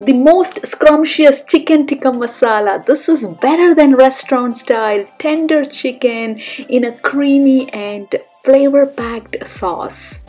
The most scrumptious chicken tikka masala. This is better than restaurant style tender chicken in a creamy and flavor-packed sauce.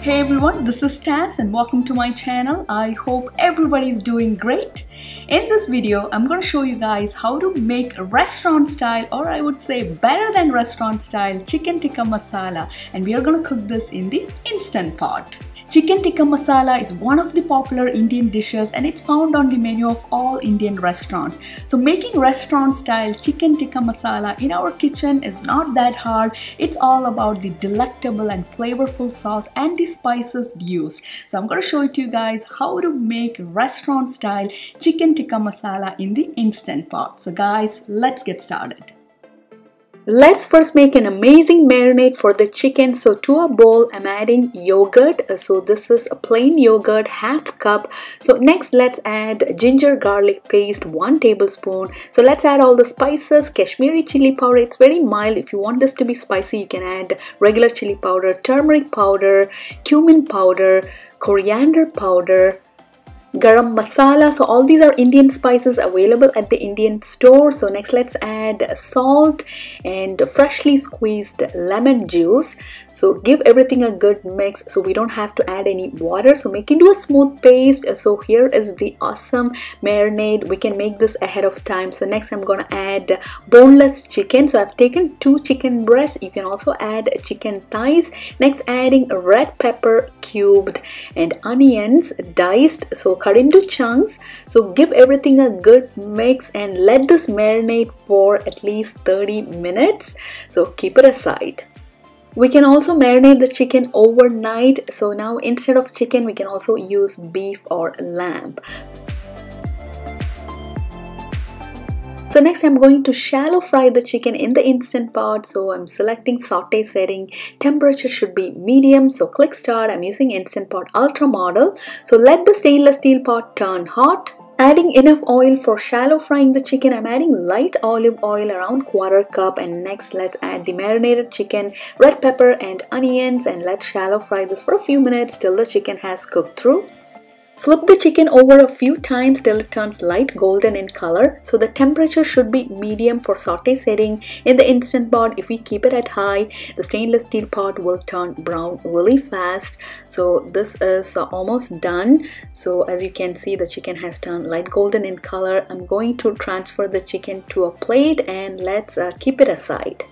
Hey everyone, this is Taz and welcome to my channel. I hope everybody's doing great. In this video, I'm going to show you guys how to make restaurant style, or I would say better than restaurant style, chicken tikka masala, and we are going to cook this in the Instant Pot. Chicken tikka masala is one of the popular Indian dishes and it's found on the menu of all Indian restaurants. So making restaurant style chicken tikka masala in our kitchen is not that hard. It's all about the delectable and flavorful sauce and the spices used. So I'm going to show it to you guys how to make restaurant style chicken tikka masala in the Instant Pot. So guys, let's get started. Let's first make an amazing marinade for the chicken. So to a bowl, I'm adding yogurt. So this is a plain yogurt, half cup. So next, let's add ginger garlic paste, 1 tablespoon. So let's add all the spices, Kashmiri chili powder. It's very mild. If you want this to be spicy, you can add regular chili powder, turmeric powder, cumin powder, coriander powder, garam masala. So all these are Indian spices available at the Indian store. So next, let's add salt and freshly squeezed lemon juice. So give everything a good mix, so we don't have to add any water. So make into a smooth paste. So here is the awesome marinade. We can make this ahead of time. So next, I'm gonna add boneless chicken. So I've taken 2 chicken breasts. You can also add chicken thighs. Next, adding red pepper cubed and onions diced, so cut into chunks. So give everything a good mix and let this marinate for at least 30 minutes. So keep it aside. We can also marinate the chicken overnight. So now instead of chicken, we can also use beef or lamb. So next, I'm going to shallow fry the chicken in the Instant Pot. So I'm selecting saute setting. Temperature should be medium. So click start. I'm using Instant Pot Ultra model. So let the stainless steel pot turn hot. Adding enough oil for shallow frying the chicken. I'm adding light olive oil, around 1/4 cup. And next, let's add the marinated chicken, red pepper and onions. And let's shallow fry this for a few minutes till the chicken has cooked through. Flip the chicken over a few times till it turns light golden in color. So the temperature should be medium for saute setting in the Instant Pot. If we keep it at high, the stainless steel pot will turn brown really fast. So this is almost done. So as you can see, the chicken has turned light golden in color. I'm going to transfer the chicken to a plate and let's keep it aside.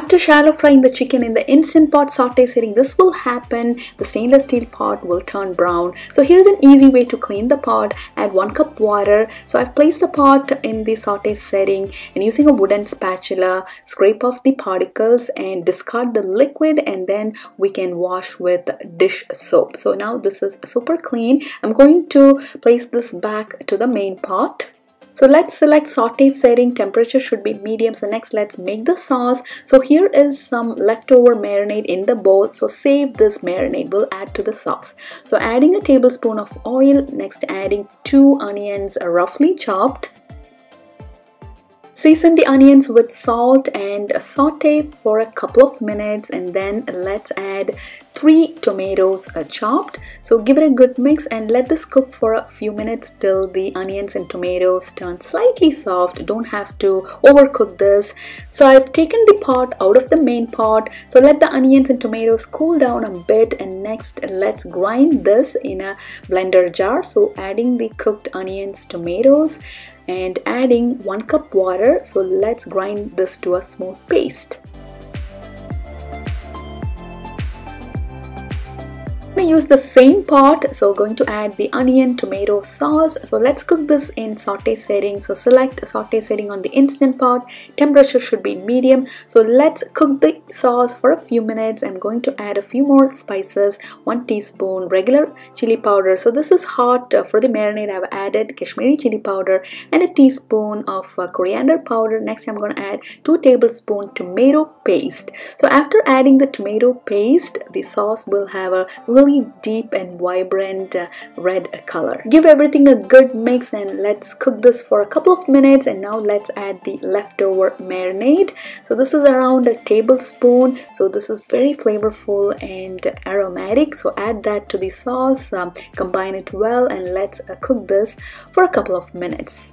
After shallow frying the chicken in the Instant Pot saute setting, this will happen. The stainless steel pot will turn brown. So here's an easy way to clean the pot. Add 1 cup water. So I've placed the pot in the saute setting and using a wooden spatula, scrape off the particles and discard the liquid, and then we can wash with dish soap. So now this is super clean. I'm going to place this back to the main pot. So let's select saute setting. Temperature should be medium. So next, let's make the sauce. So here is some leftover marinade in the bowl. So save this marinade. We'll add to the sauce. So adding 1 tablespoon of oil. Next, adding 2 onions roughly chopped. Season the onions with salt and saute for a couple of minutes, and then let's add 3 tomatoes chopped. So give it a good mix and let this cook for a few minutes till the onions and tomatoes turn slightly soft. Don't have to overcook this. So I've taken the pot out of the main pot. So let the onions and tomatoes cool down a bit, and next let's grind this in a blender jar. So adding the cooked onions, tomatoes, and adding 1 cup water. So let's grind this to a smooth paste. I'm going to use the same pot. So going to add the onion tomato sauce. So let's cook this in saute setting. So select saute setting on the Instant Pot. Temperature should be medium. So let's cook the sauce for a few minutes. I'm going to add a few more spices, 1 teaspoon regular chili powder. So this is hot. For the marinade, I've added Kashmiri chili powder and 1 teaspoon of coriander powder. Next, I'm going to add 2 tablespoons tomato paste. So after adding the tomato paste, the sauce will have a really really deep and vibrant red color. Give everything a good mix and let's cook this for a couple of minutes, and now let's add the leftover marinade. So this is around a tablespoon, so this is very flavorful and aromatic, so add that to the sauce, combine it well, and let's cook this for a couple of minutes.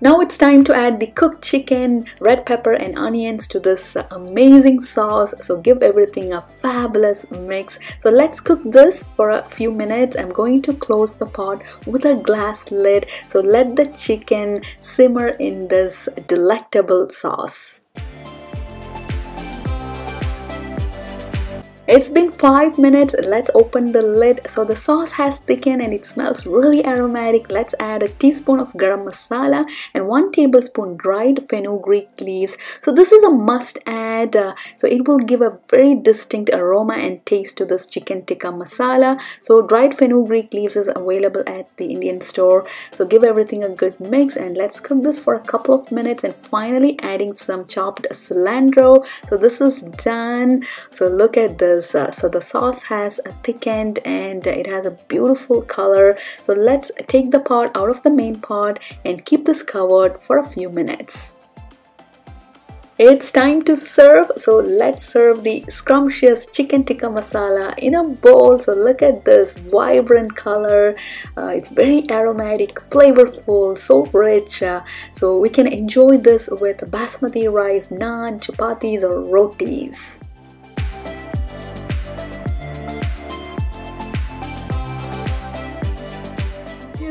Now it's time to add the cooked chicken, red pepper and onions to this amazing sauce. So give everything a fabulous mix. So let's cook this for a few minutes. I'm going to close the pot with a glass lid. So let the chicken simmer in this delectable sauce. It's been 5 minutes. Let's open the lid. So the sauce has thickened and it smells really aromatic. Let's add a teaspoon of garam masala and 1 tablespoon dried fenugreek leaves. So this is a must add. So it will give a very distinct aroma and taste to this chicken tikka masala. So dried fenugreek leaves is available at the Indian store. So give everything a good mix and let's cook this for a couple of minutes, and finally adding some chopped cilantro. So this is done. So look at this. So the sauce has thickened and it has a beautiful color. So let's take the pot out of the main pot and keep this covered for a few minutes. It's time to serve. So let's serve the scrumptious chicken tikka masala in a bowl. So look at this vibrant color. It's very aromatic, flavorful, so rich. So we can enjoy this with basmati rice, naan, chapatis or rotis.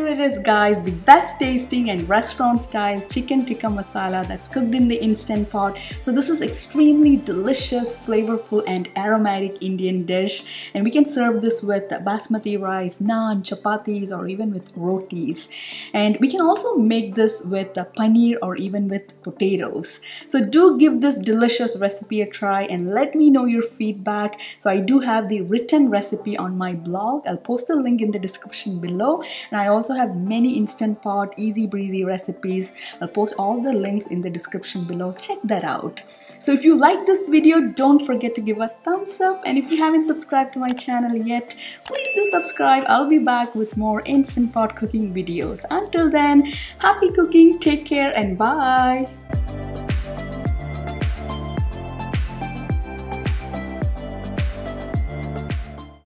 Here it is, guys, the best tasting and restaurant style chicken tikka masala that's cooked in the instant pot. So this is extremely delicious, flavorful and aromatic Indian dish, and we can serve this with basmati rice, naan, chapatis or even with rotis, and we can also make this with paneer or even with potatoes. So do give this delicious recipe a try and let me know your feedback. So I do have the written recipe on my blog. I'll post the link in the description below, and I also have many Instant Pot easy breezy recipes. I'll post all the links in the description below. Check that out. So if you like this video, don't forget to give a thumbs up, and if you haven't subscribed to my channel yet, please do subscribe. I'll be back with more Instant Pot cooking videos. Until then, happy cooking, take care and bye.